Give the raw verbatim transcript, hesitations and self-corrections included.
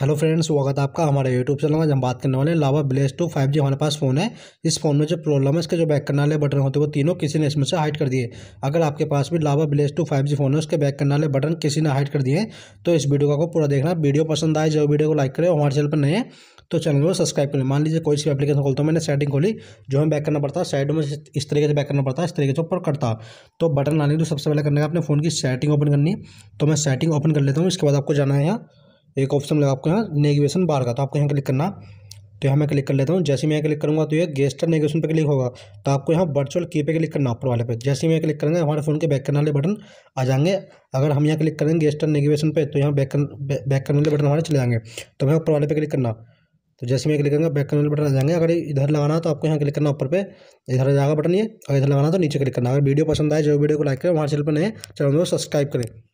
Hello friends, स्वागत है आपका हमारे यूट्यूब चैनल में। हम बात करने वाले हैं Lava Blaze two five G. हमारे पास फ़ोन है। इस फोन में जो प्रॉब्लम है, इसके जो बैक करने वाले बटन होते हैं वो तीनों किसी ने इसमें से हाइड कर दिए। अगर आपके पास भी Lava Blaze two five G phone है, उसके बैक करने वाले बटन किसी ने हाइड कर दिए, तो इस वीडियो को पूरा देखना। वीडियो पसंद आए जो वीडियो को लाइक करें, हमारे चैनल पर नए हैं तो चैनल को सब्सक्राइब करें। मान लीजिए कोई सी एप्लीकेशन खोलता हूँ, मैंने सेटिंग खोली, जो हमें बैक करना पड़ता है साइड में इस तरीके से बैक करना पड़ता है, इस तरीके से ऊपर करता। तो बटन लाने के लिए सबसे पहले करने का अपने फ़ोन की सेटिंग ओपन करनी। तो मैं सेटिंग ओपन कर लेता हूँ। इसके बाद आपको जाना है, यहाँ एक ऑप्शन लगा आपको यहाँ नेविगेशन बार का, तो आपको यहाँ क्लिक करना। तो यहाँ मैं क्लिक कर लेता हूँ। जैसे मैं यहाँ क्लिक करूँगा तो ये गेस्टर नेविगेशन पे क्लिक होगा। तो आपको यहाँ वर्चुअल की पे क्लिक करना, ऊपर वाले पे। जैसे मैं क्लिक करेंगे हमारे फ़ोन के बैक करने वाले बटन आ जाएंगे। अगर हम यहाँ क्लिक करेंगे गेस्टर नेविगेशन पे, तो यहाँ बैक बैक करने वाले बटन हमारे चले जाएंगे। तो मैं ऊपर वाले पे क्लिक करना। तो जैसे मैं क्लिक करेंगे बैक करने वाले बटन आ जाएंगे। अगर इधर लगाना तो आपको यहाँ क्लिक करना, ऊपर पे इधर आ जाएगा बटन ये। अगर इधर लगाना तो नीचे क्लिक करना। अगर वीडियो पसंद आए जो वीडियो को लाइक करें, हमारे चैनल पर नए चैनल को सब्सक्राइब करें।